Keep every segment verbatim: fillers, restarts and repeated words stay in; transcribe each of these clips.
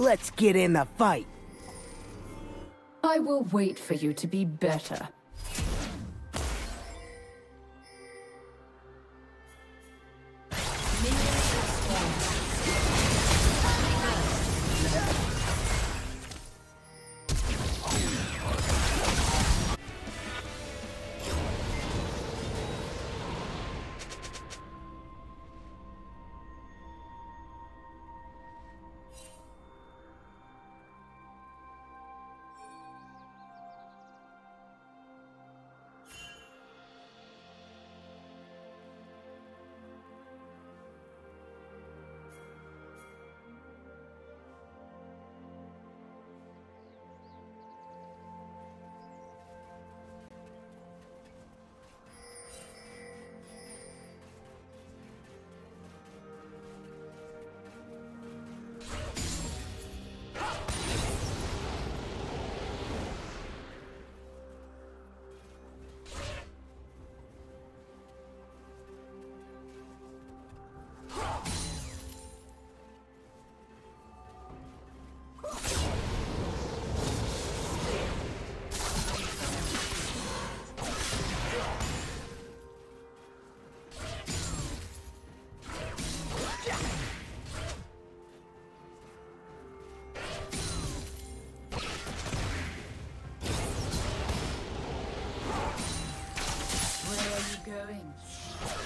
Let's get in the fight. I will wait for you to be better.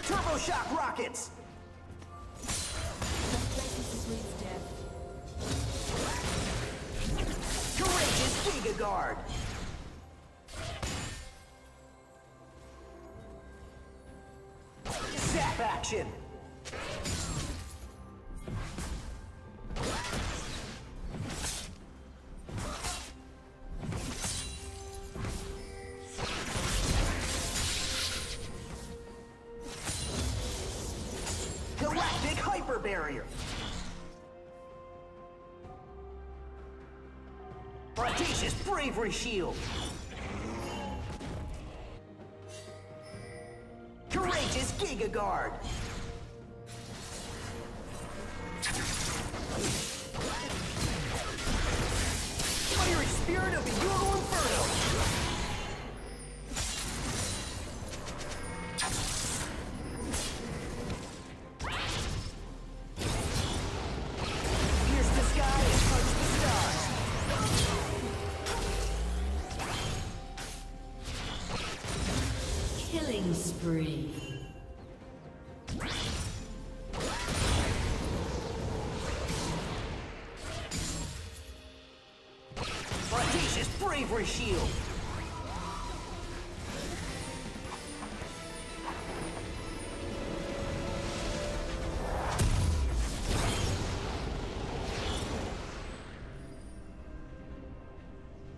Turbo shock rockets! Death. Courageous Giga Guard! Zap action! Barrier. Audacious bravery shield. Courageous Giga Guard. Fiery Spirit of the Yordle Inferno. Spree. Audacious bravery shield.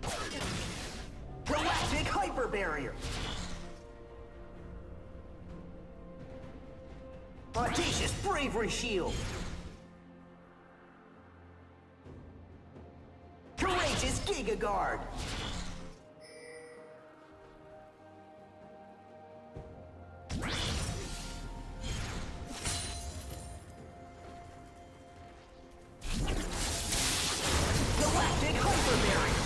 Galactic hyper barrier. Audacious bravery shield. Courageous Giga Guard. Galactic hyper barrier.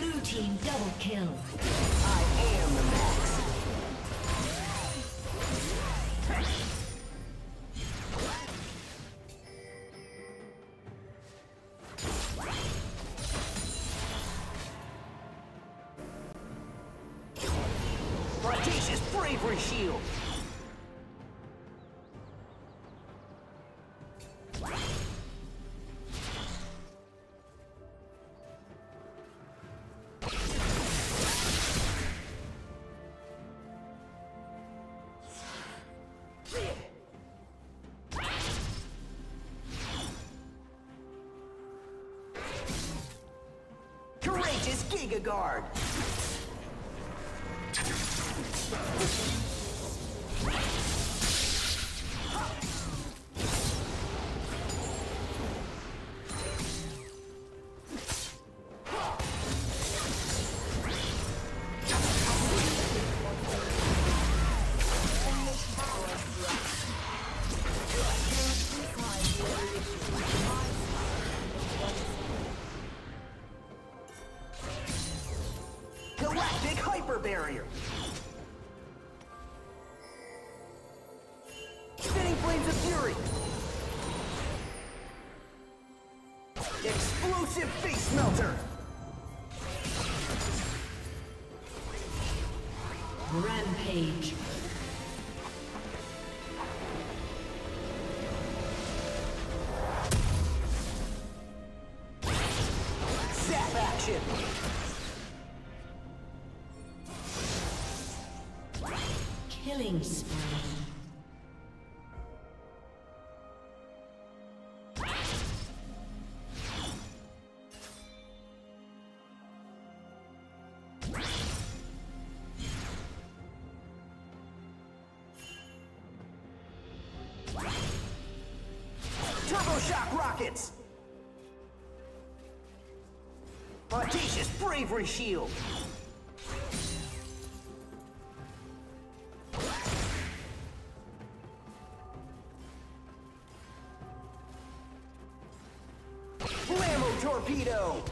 Blue team double kill. Audacious bravery shield. Courageous Giga Guard. barrier. Spinning flames of fury. Explosive face melter. Rampage. Zap action. Killing spree. Turbo shock rockets. Audacious bravery shield. Torpedo!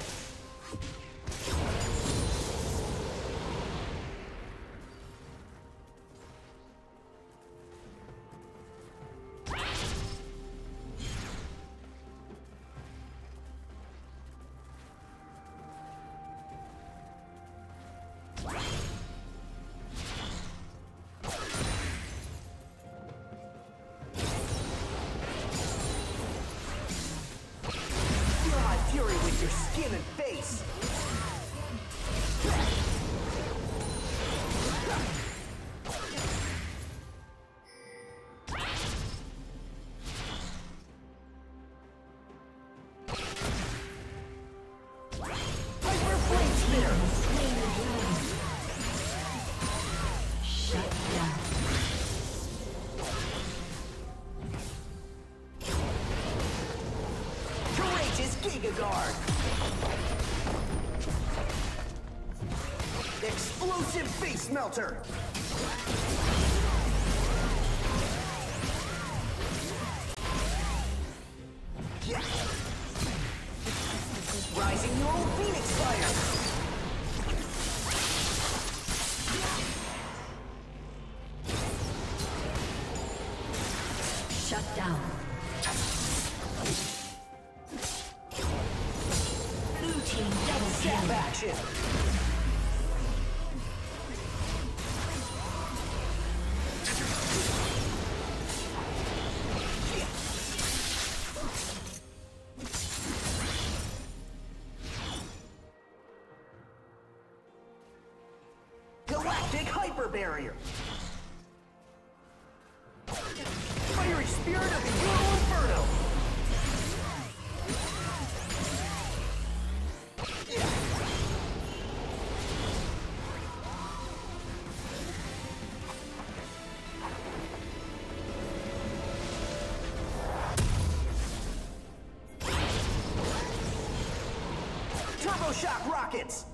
Giga Guard. Explosive face melter. Yeah. Rising your old Phoenix Fire. Galactic hyper barrier. Fiery spirit of the Euro Inferno. Shock rockets!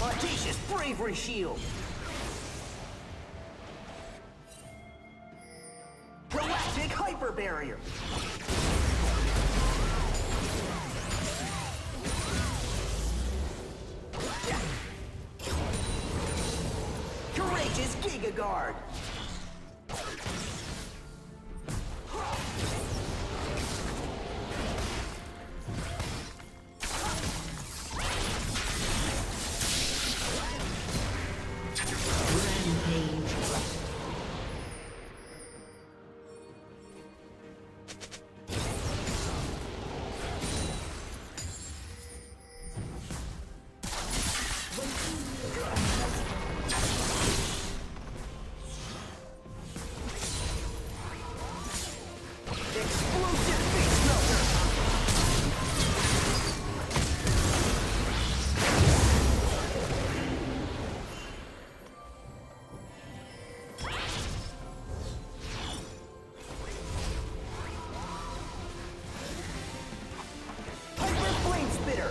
Audacious bravery shield! Hyper barrier. Yeah. Courageous Giga Guard. later.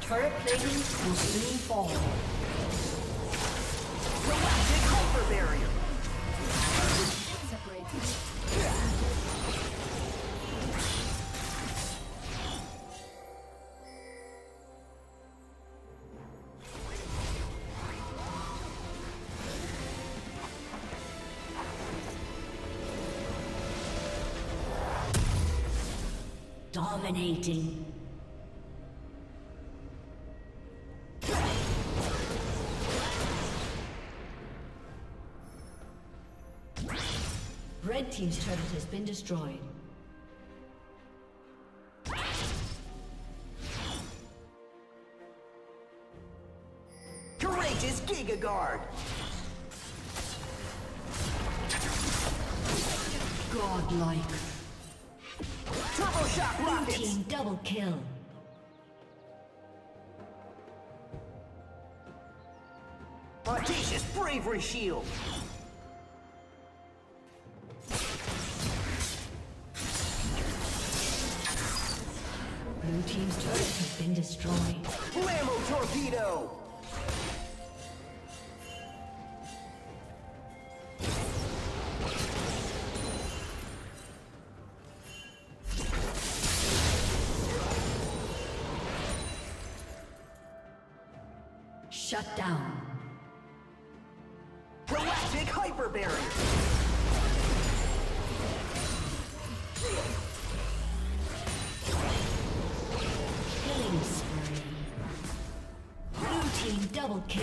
Turret plating will soon fall. Galactic hyper barrier. Separate. Dominating. Red team's turret has been destroyed. Courageous Giga Guard! Godlike. Turbo Shock Rockets! Blue team double kill. Audacious Bravery Shield! Blue team's turret has been destroyed. Blammo torpedo! Shut down. Galactic hyper barrier! Double kill.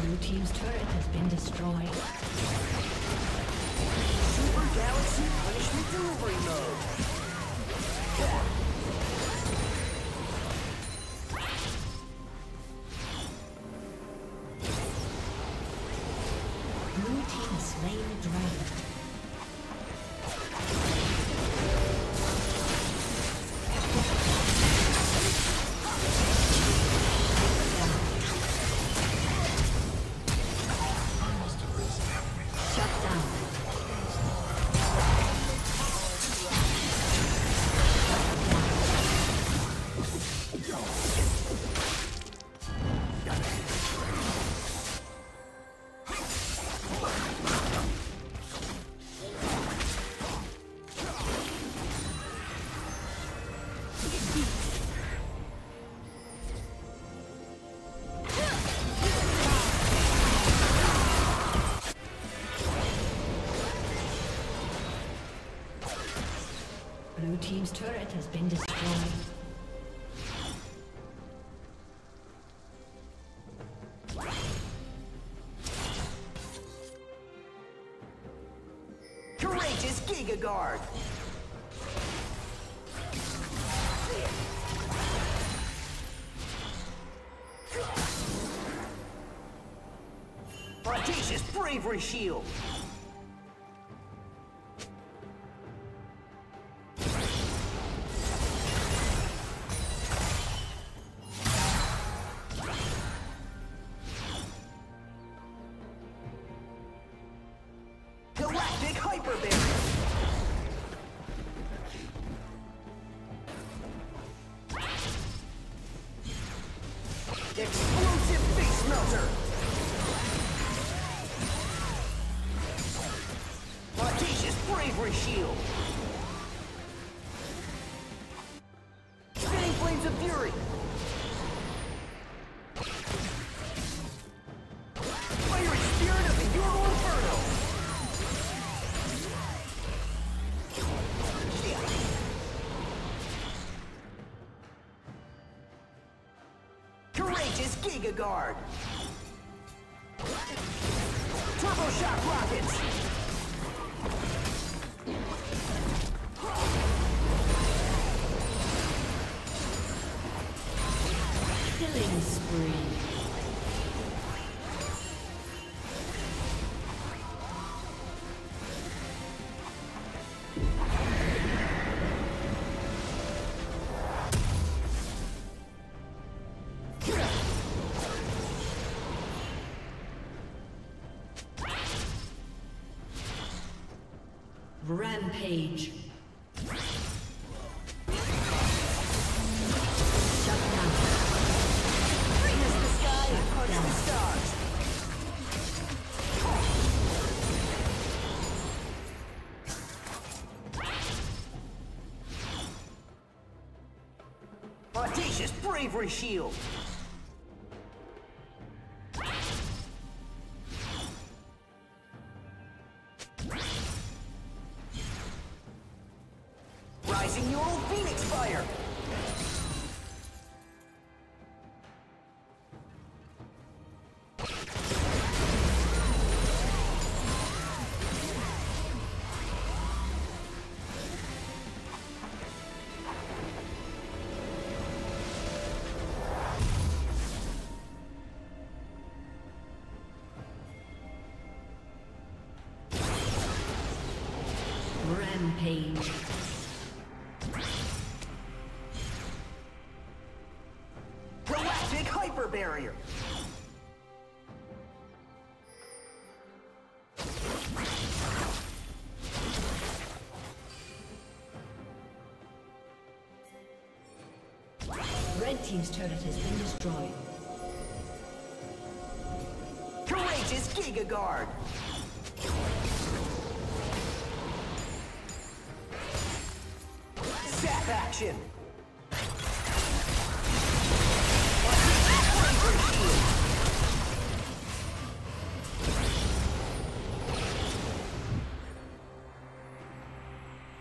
Blue team's turret has been destroyed. Super Galaxy Punishment Delivery Mode. Yeah. Blue team slain the dragon. Blue team's turret has been destroyed. Courageous Giga Guard! Prodigious Bravery Shield! Explosive face melter! Audacious bravery shield! Spinning flames of fury! Fiery spirit of the Ural Inferno! Giga Guard! Turbo Shock Rockets! Killing spree! Rampage. Audacious bravery shield. Rampage. Galactic hyper barrier. Red team's turret has been destroyed. Courageous Giga Guard. Action!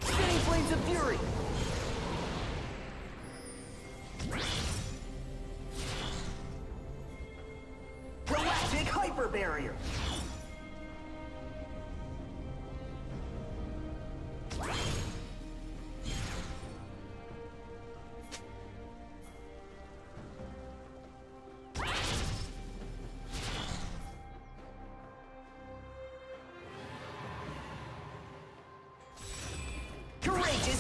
Spinning flames of fury! Galactic hyper barrier!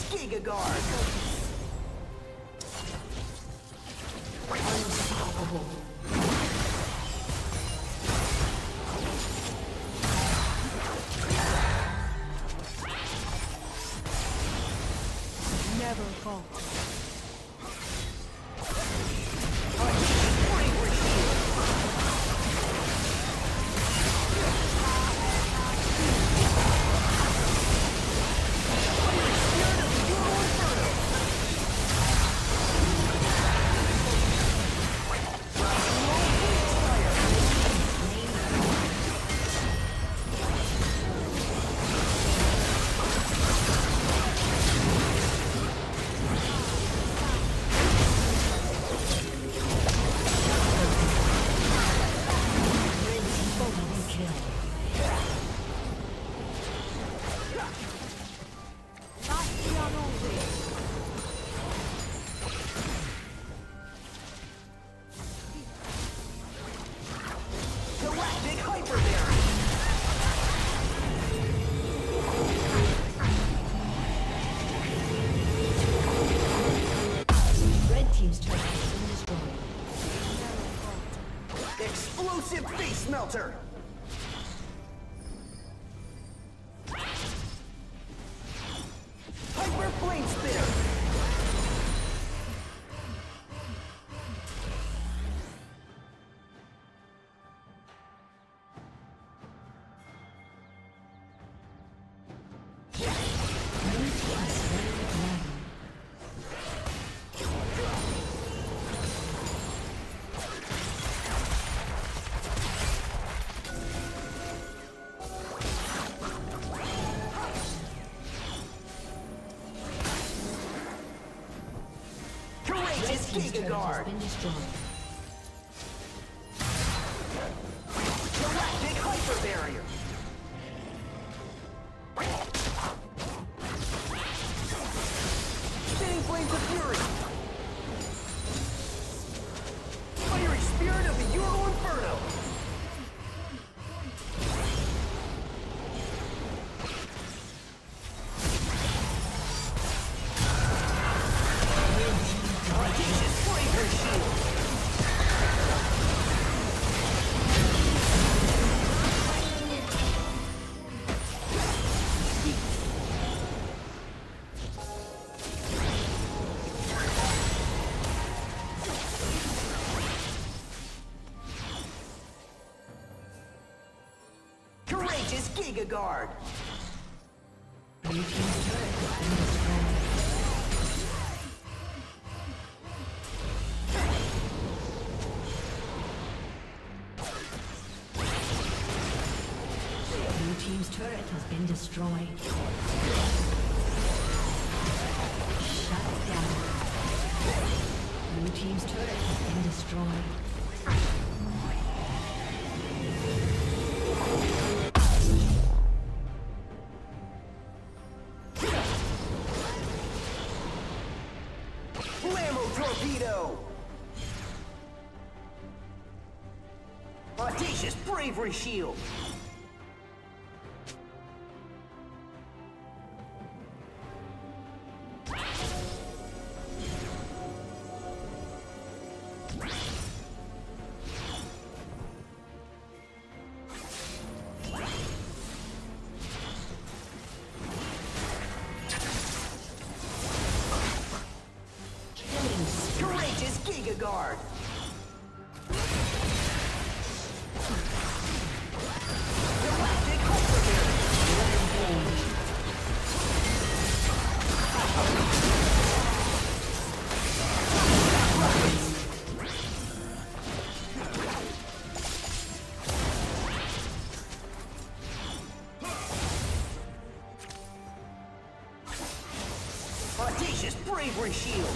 Giga Guard! Unstoppable! Never fall. smelter! Hyper Flame Spinner! Giga Guard! Galactic Hyper Barrier! Spinning Flames of Fury! Fiery Spirit of the Euro Inferno! Is Giga Guard. Blue Team's turret has been destroyed. Blue Team's turret has been destroyed. Shut down. Blue Team's turret has been destroyed. Audacious Bravery Shield! Courageous Giga Guard! Audacious Bravery Shield!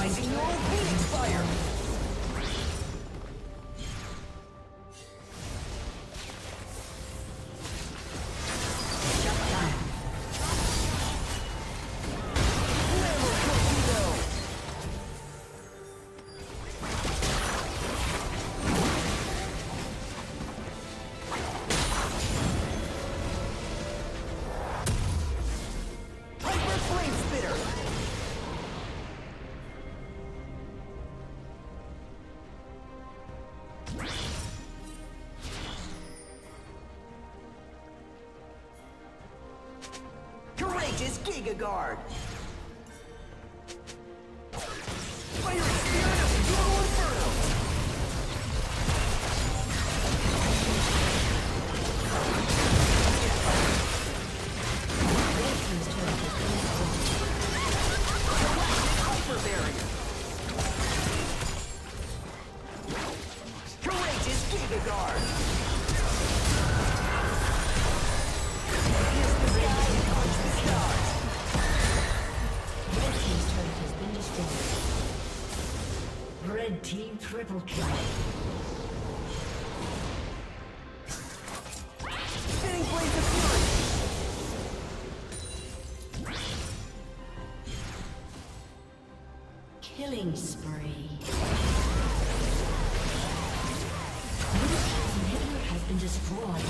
Rising Normal Phoenix Fire! Is Giga Guard. Fiery Spirit of the Dual Inferno. Galactic Hyper Barrier. Courageous Giga Guard. Against the sky and punch the stars. Red Team triple kill. Spinning Blades of Fury. Killing spree. Blue Team inhibitor has been destroyed.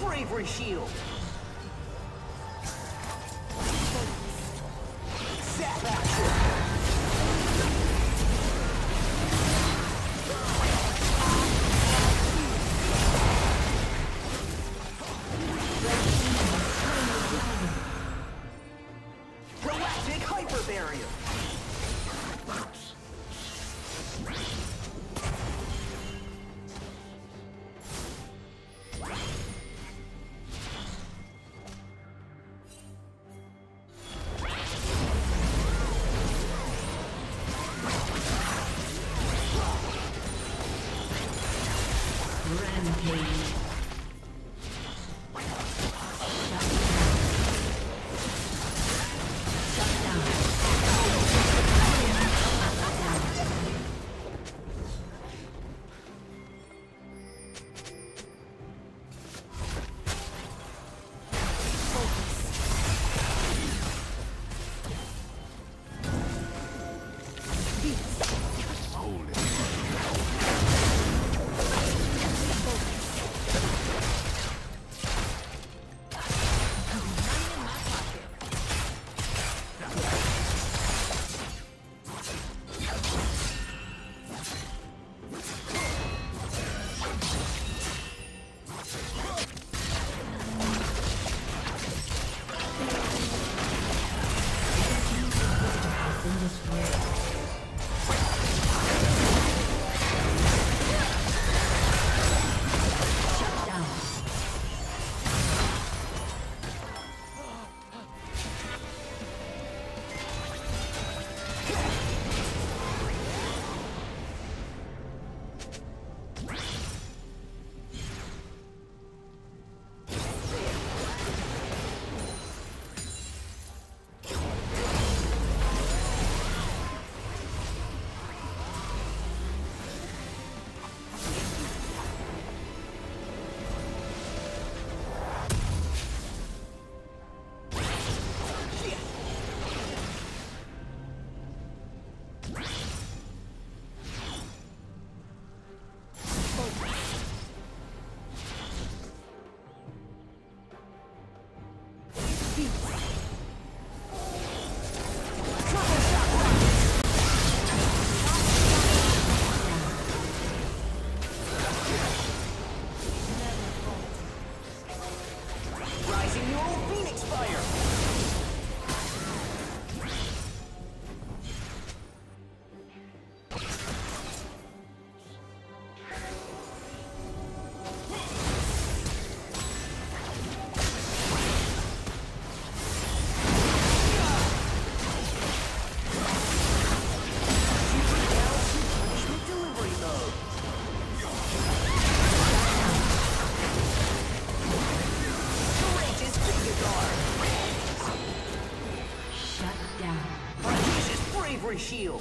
Bravery shield. Zap action. Proactic hyper barrier. Shield.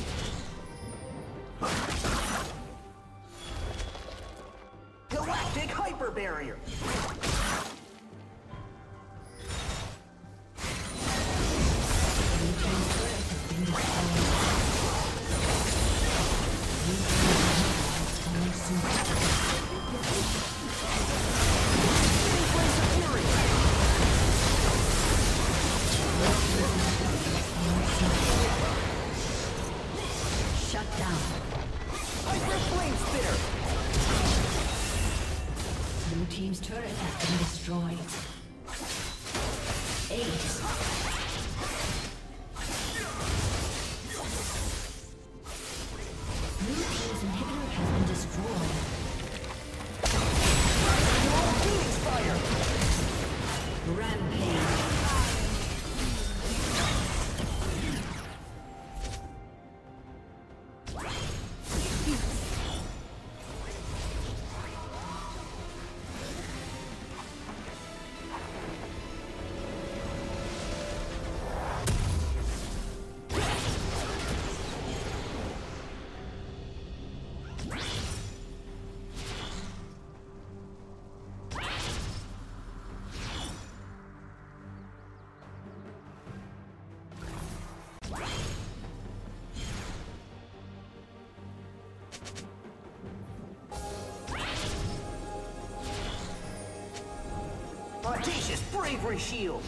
Galactic hyper barrier. point. Ace. Audacious bravery shield.